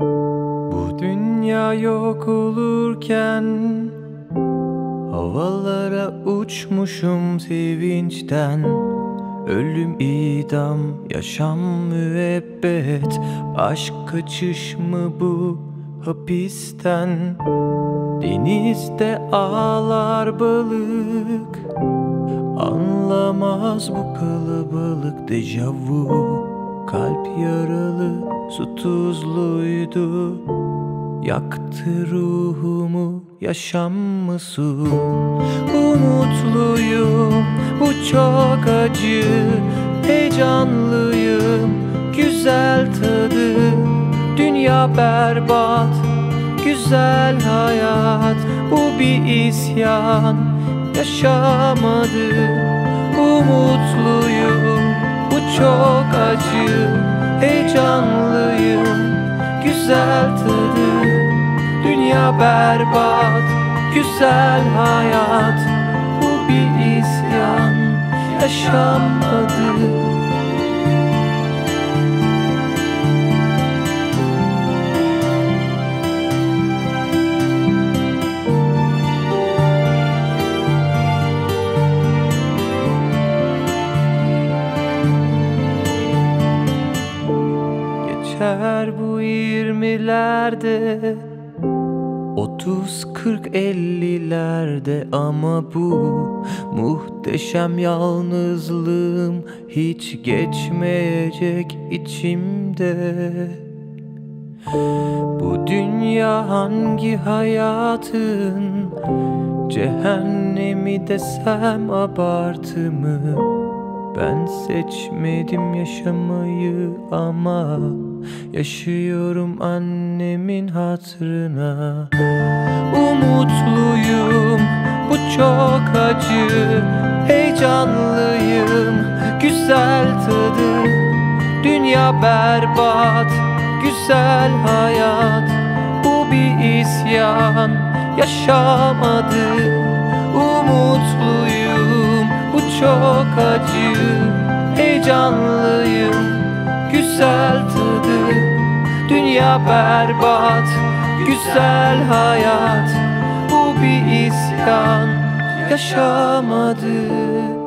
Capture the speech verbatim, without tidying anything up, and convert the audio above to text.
Bu dünya yok olurken havalara uçmuşum sevinçten. Ölüm idam, yaşam müebbet. Aşk kaçış mı bu hapisten? Denizde ağlar balık, anlamaz bu kalabalık. Dejavu, kalp yaralı, su tuzluydu. Yaktı ruhumu, yaşam mı su? Umutluyum, bu çok acı. Heyecanlıyım, güzel tadı. Dünya berbat, güzel hayat. Bu bir isyan, yaşamadı. Umutluyum, bu çok acı. Heyecanlıyım, güzel tadı. Dünya berbat, güzel hayat. Bu bir isyan, yaşamadı. Geçer bu yirmilerde, otuz, kırk, ellilerde. Ama bu muhteşem yalnızlığım hiç geçmeyecek içimde. Bu dünya hangi hayatın cehennemi desem abartı mı? Ben seçmedim yaşamayı ama yaşıyorum annemin hatırına. Umutluyum, bu çok acı. Heyecanlıyım, güzel tadı. Dünya berbat, güzel hayat. Bu bir isyan, yaşamadı. Umutluyum, bu çok acı. Heyecanlıyım, güzel tadı. Dünya berbat, güzel hayat. Bu bir isyan, yaşamadı.